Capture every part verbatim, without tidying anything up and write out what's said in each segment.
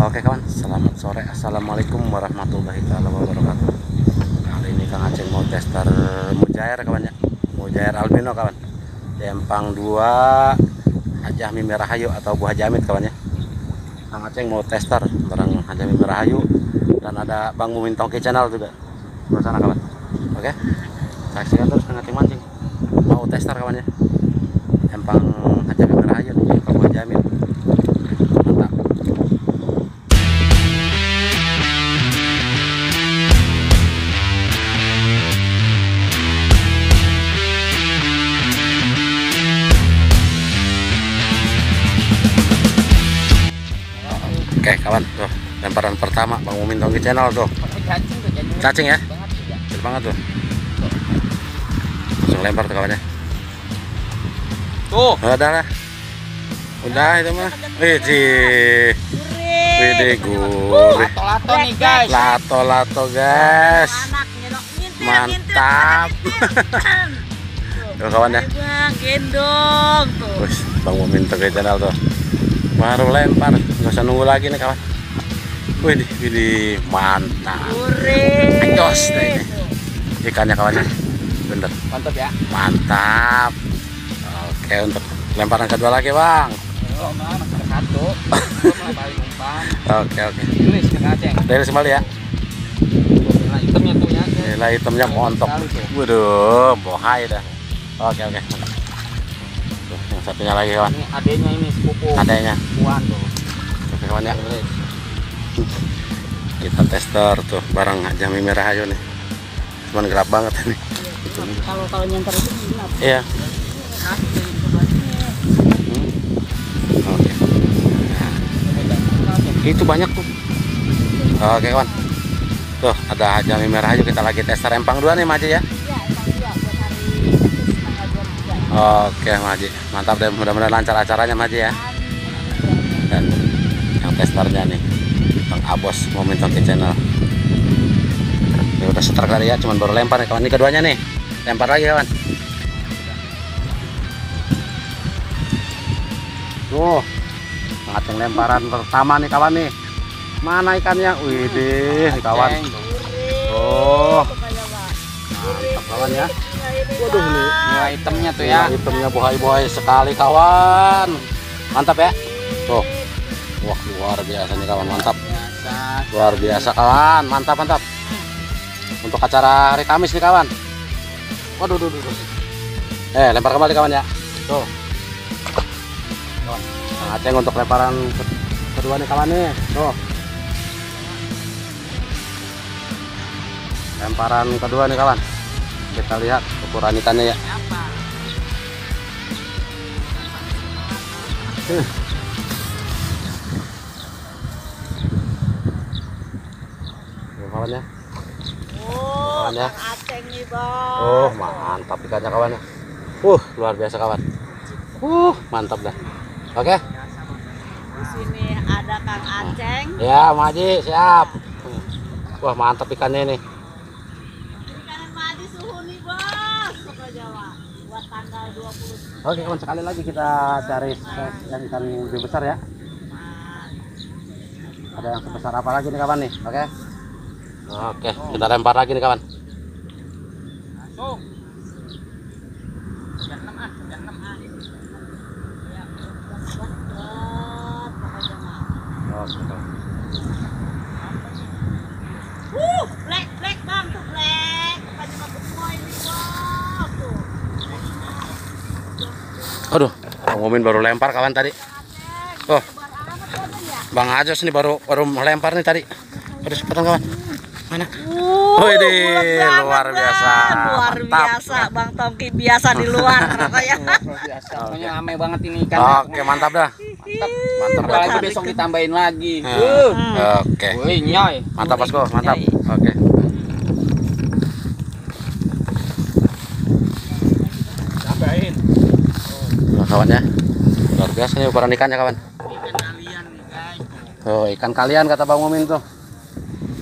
Oke kawan, selamat sore. Assalamualaikum warahmatullahi wabarakatuh. Kali ini Kang Aceng mau tester mujaer kawan ya, mujaer albino kawan, di Empang dua Hajah Mimi Rahayu atau Bu Haji Amit kawan ya. Kang Aceng mau tester bareng Hajah Mimi Rahayu dan ada Bang Wintongki Channel juga bersana kawan. Oke, saksikan terus dengan tim mancing. Mau tester kawan ya, Empang Hajah Mimi Rahayu di Empang Bu Haji Amit. Oke kawan, tuh lemparan pertama Bang Umin Bintongki Channel tuh. Cacing ya, kecil banget tuh. Langsung lempar tuh kawannya. Tuh. Udah lah. Udah itu mah. Widih. Widih gurih. Lato-lato nih guys. Lato-lato guys. Mantap. Tuh kawan ya. Gendong tuh. Terus Bang Umin Bintongki Channel tuh. Baru lempar, nggak usah nunggu lagi nih kawan. Wih, ini mantap. Jos deh ini ikannya kawannya, bener. Mantap ya. Mantap. Oke untuk lemparan kedua lagi bang. Oh, mah, masih satu. Oke oke. Rilis kacang. Rilis kembali ya. Nilai hitamnya tuh ya. Nilai hitamnya montok. Waduh, bohai dah. Oke oke. Yang satunya lagi kawan. Ini adenya ini sepupu. Adenya. Puan tuh. Oke kawan ya. Kita tester tuh bareng Hajah Mimi Rahayu nih. Cuman gelap banget ini. Kalau kalau nyenter itu gelap. Iya. Hmm. Oke. Nah, itu banyak tuh. Oke kawan. Tuh ada Hajah Mimi Rahayu, kita lagi tester empang dua nih Maji ya. Oke Maji, mantap deh, mudah-mudahan lancar acaranya Maji ya. Dan yang testernya nih Bang Abos mau minta ke channel. Ini udah setrek tadi ya, cuman baru lempar nih kawan. Ini keduanya nih, lempar lagi kawan. Tuh, ngaceng lemparan pertama nih kawan nih. Mana ikannya? Wih deh kawan. Oh, mantap kawan ya. Waduh, nilai hitamnya tuh ya. Nilai hitamnya bohai-bohai sekali kawan. Mantap ya. Tuh. Wah, luar biasa nih kawan, mantap. Luar biasa kawan, mantap mantap. Untuk acara hari Kamis nih kawan. Waduh, duh, duh, duh. Eh, lempar kembali kawan ya. Tuh. Kawan. Nah, Aceng untuk lemparan kedua nih kawan nih. Tuh. Lemparan kedua nih kawan. Kita lihat ukuran ikannya ya. Huh. Kawan ya. Oh, kawan ya. Oh, mantap ikannya kawan ya. Uh, luar biasa kawan. Uh, mantap dah. Oke. Okay. Di sini ada Kang Aceng. Ya, Maji, siap. Wah, mantap ikannya nih. dua puluh. Oke kawan, sekali lagi kita cari yang ikan lebih besar ya. Ada yang sebesar apa lagi nih kawan nih? Oke. Oke, kita lempar lagi nih kawan. Aduh, Bang Mumin baru lempar kawan tadi. Oh, Bang Ajos nih baru baru melempar nih tadi. Aduh, cepetan kawan. Mana? Uh, Wih, di, luar biasa. Luar mantap. Biasa, Bang Tongki biasa di luar. Pokoknya okay. Ame banget ini ikan. Oke, okay, mantap dah. Mantap, mantap. Apalagi besok ditambahin lagi. Hmm. Uh. Oke. Okay. Wih, nyoy. Mantap Bosku, mantap. Oke. Okay. Kawan ya, luar biasa nih ukuran ikannya kawan. Ikan kalian nih guys. Tuh ikan kalian kata Bang Umin tuh.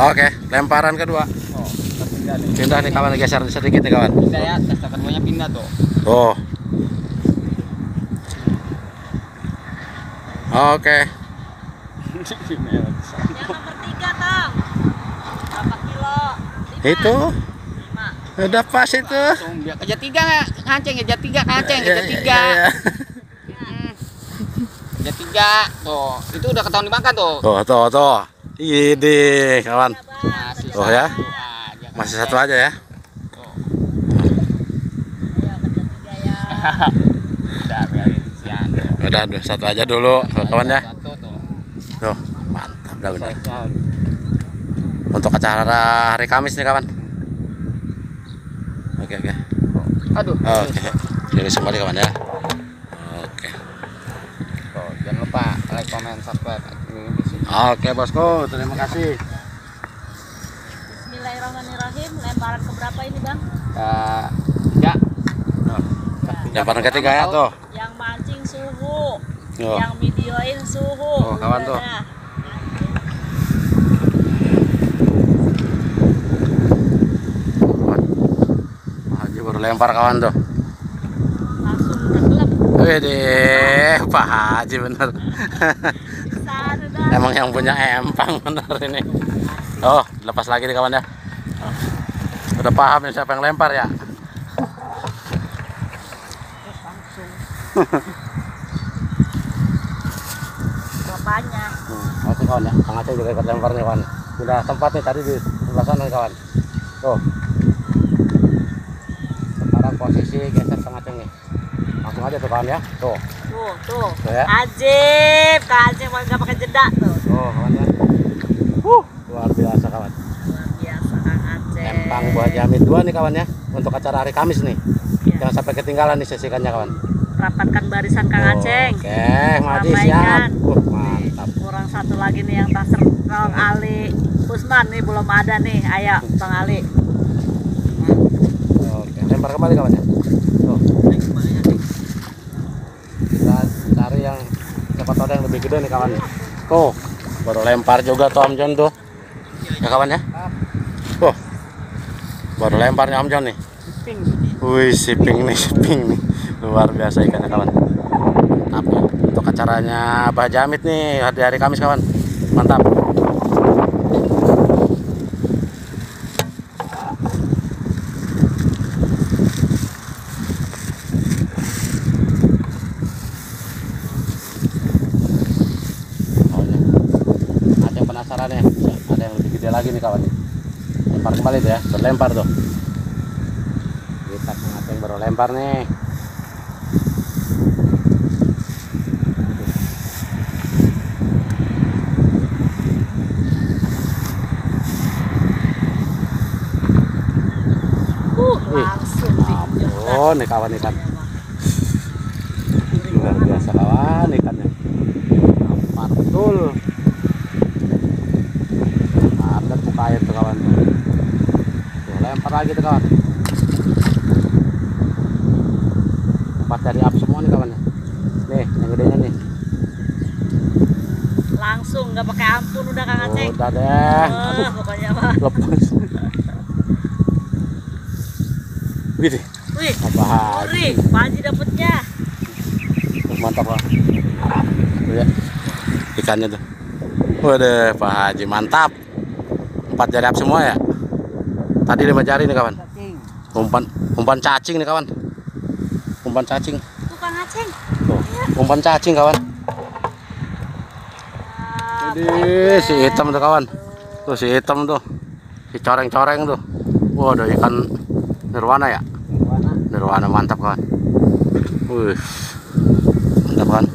Oke, lemparan kedua. Oh, pindah nih. Pindah nih kawan, geser sedikit nih kawan. Pindah ya, tester keduanya pindah tuh. Tuh. Oke. Yang nomor tiga, Tang. Berapa kilo? Lima. Itu? Lima. Udah pas itu. Aja tiga nggak? Kanceng, aja tiga kanceng, aja tiga. Aja tiga, tuh. Itu udah ketahuan dimakan tuh. Tuh, tuh, tuh. Ini kawan. Tuh ya. Masih satu aja ya. Udah, udah satu aja dulu kawan ya. Tuh, mantap dah benar. Untuk acara hari Kamis nih kawan. Oke, oke. Aduh. Oke. Jadi kembali kawan ya. Oke. Tuh, jangan lupa like, comment, subscribe. Oke, Bosku, terima kasih. Bismillahirrahmanirrahim. Lemparan keberapa ini, Bang? Uh, tiga. Lemparan ya, ketiga ya tuh. Yang mancing suhu. Oh. Yang videoin suhu. Oh, kawan tuh. Haji baru lempar kawan tuh. Langsung tenggelam. Wih, Pak Haji bener. Emang yang punya empang bener ini. Oh, lepas lagi nih kawan ya. Udah paham ya siapa yang lempar ya. Bapaknya. Hmm, masih kawan ya, Kang Aceng juga ikut lempar nih kawan. Udah sempat nih tadi di sebelah sana kawan. Tuh. Sekarang posisi geser Kang Aceng nih. Langsung aja tuh kawan ya. Tuh. Tuh, tuh. Tuh ya. Ajib, Kang Aceng nggak pakai jeda tuh. Tuh kawan ya. Huh, luar biasa kawan. Luar biasa Kang Aceng. Empang Bu Haji Amit dua nih kawan ya. Untuk acara hari Kamis nih. Ya. Jangan sampai ketinggalan nih sesikannya kawan. Rapatkan barisan Kang Aceng. Oke, Madi siap. Uh, mantap. Kurang satu lagi nih yang tak serong Ali Usman nih belum ada nih. Ayo Bang Ali. Oke, lempar kembali kawannya. Tuh, kita cari yang siapa tahu ada yang lebih gede nih kawannya. Tuh, baru lempar juga tuh Om Jon tuh. Ya kawannya. Tuh, baru lemparnya Om Jon nih. Wih, siping nih, siping nih. Luar biasa ikannya kawan. Mantap ya. Untuk acaranya Bang Haji Amit nih hari hari Kamis kawan. Mantap. Oh, ya. Ada yang penasaran ya? Ada yang lebih gede lagi nih kawan. Lempar kembali tuh ya. Berlempar tuh. Kita ngatain baru lempar nih. Nih kawan ikan luar biasa kawan ikannya nampak betul ada buka air tuh kawan tuh lempar lagi tuh kawan tempat dari up semua nih kawan nih yang gedenya nih langsung nggak pakai ampun udah Kang Aceng udah deh oh, pokoknya mah lepas gitu. Wih, Uri, Pak Haji dapetnya. Mantap Pak. Tuh ya, ikannya tuh. Waduh, Pak Haji mantap. Empat jari up semua ya. Tadi lima jari nih kawan. Umpan, umpan cacing nih kawan. Umpan cacing. Umpan cacing. Tuh, umpan cacing kawan. Jadi si hitam tuh kawan. Tuh si hitam tuh, si coreng-coreng tuh. Waduh, ikan nirwana ya. Nirwana mantap kawan. Wih, mantap kawan.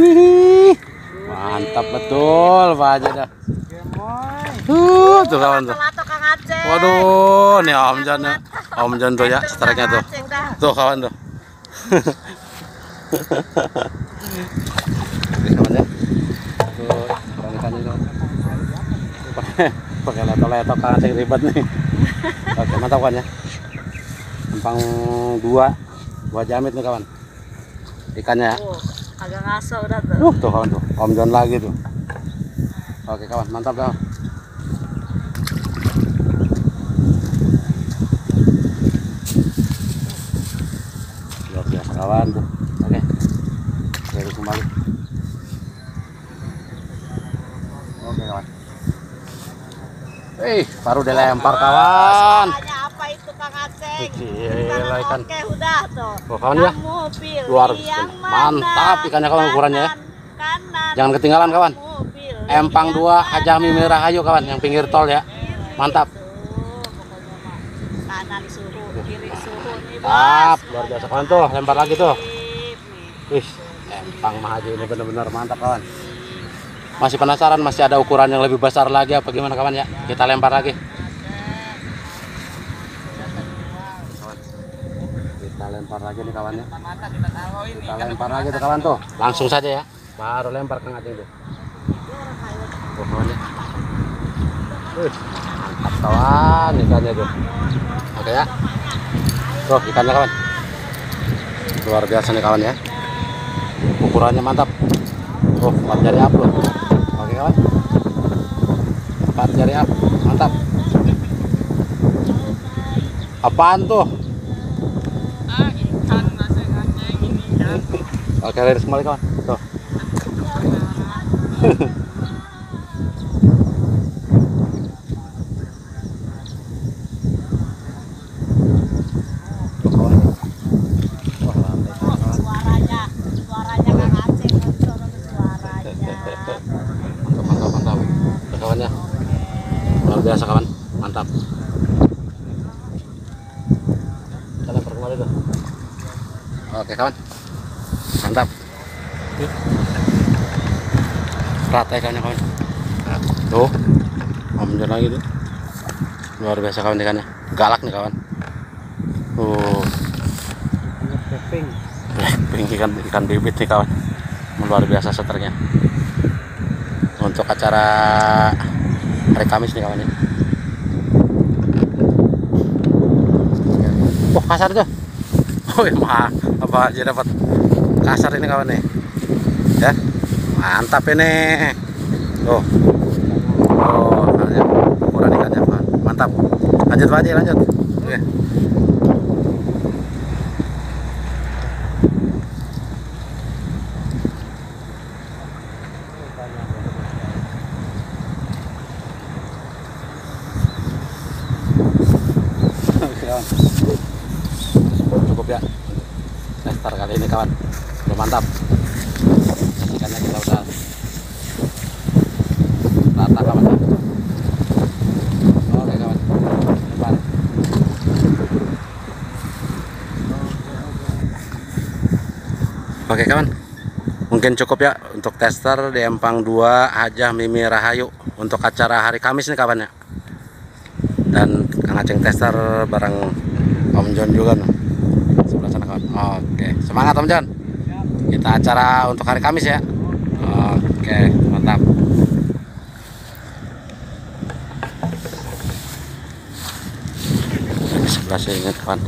Hihi, mantap betul Pak Haji dah. Uh, tuh kawan tuh. Waduh, nih Om Jon, Om Jon tuh ya, strike-nya tuh. Tuh kawan tuh. Pakai leto-leto Kang Aceng ribet nih. Oke, mantap kawan ya. Empang dua dua jamit nih kawan. Ikannya oh, agak ngaso udah tuh. Uh, tuh kawan tuh. Om Jon lagi tuh. Oke kawan, mantap kawan. kawan tuh. Oke, baru kembali. Oke kawan. Eh, baru dilempar kawan. Soalnya apa itu Kang Aceng? Gila ikan. Oke, udah tuh. Oh, kawan ya. Luar biasa. Mantap ikannya kawan ukurannya ya. Jangan ketinggalan kawan. Empang dua Hajah Mimi Rahayu kawan yang pinggir tol ya. Mantap. Kanan suhu, kiri suhu nih bos. Mantap, luar biasa kawan tuh, lempar lagi tuh. Wih, empang Mahaji ini benar-benar mantap kawan. Masih penasaran masih ada ukuran yang lebih besar lagi apa gimana kawan ya? Kita lempar lagi. Kita lempar lagi nih kawan ya. Kita lempar lagi tuh kawan tuh. Langsung saja ya. Baru lempar Kang Aceng tuh. Oh, kawan ya. Wih, mantap kawan ikannya tuh. Oke ya. Tuh ikannya kawan. Luar biasa nih kawan ya. Ukurannya mantap. Oh, empat jari up loh. Oke kawan. Empat jari up. Mantap. Apaan tuh? Ah, ikan nasi-nasi ini ya. Oke, lurus kembali kawan. Tuh. Biasa kawan, mantap. Kita lempar kembali tuh. Oke kawan, mantap. Rata ikannya kawan. Nah, tuh, Om Jon lagi tuh. Luar biasa kawan ikannya, galak nih kawan. Tuh, blackpink, blackpink ikan ikan bibit nih kawan. Luar biasa seternya. Untuk acara hari Kamis nih kawan ya. Oh kasar tuh. Oh mah apa aja dapat kasar ini kawan nih. Ya mantap ini. Tuh. Oh ikannya ukuran ikannya mantap. Lanjut aja lanjut. Oke. Cukup ya nester kali ini kawan, udah mantap ikannya, kita udah rata kawan. Oke kawan, lempar. Oke kawan, mungkin cukup ya untuk tester di Empang dua Hajah Mimi Rahayu untuk acara hari Kamis nih kawan ya. Dan Kang Aceng tester bareng Om Jon juga nih. Sebelah sana kawan. Oke, semangat Om Jon. Kita acara untuk hari Kamis ya. Oke, mantap. Sebelah sini kawan.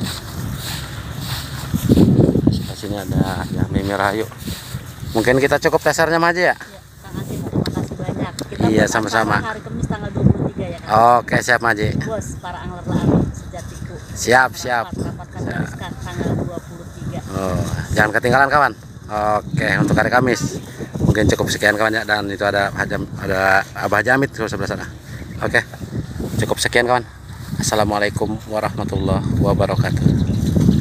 Sebelah sini ada ya Mimi Rahayu. Mungkin kita cukup testernya aja ya. Iya, sama-sama. Hari Kamis tanggal dua puluh tiga ya kan? Oke, siap Maji. Bos, para angler-angler sejatiku. Siap, siap. Rapat, rapat siap. Tanggal dua puluh tiga. Oh, jangan ketinggalan kawan. Oke, untuk hari Kamis. Mungkin cukup sekian kawan ya, dan itu ada Hajam, ada Abah Haji Amit tuh sebelah sana. Oke. Cukup sekian kawan. Assalamualaikum warahmatullahi wabarakatuh.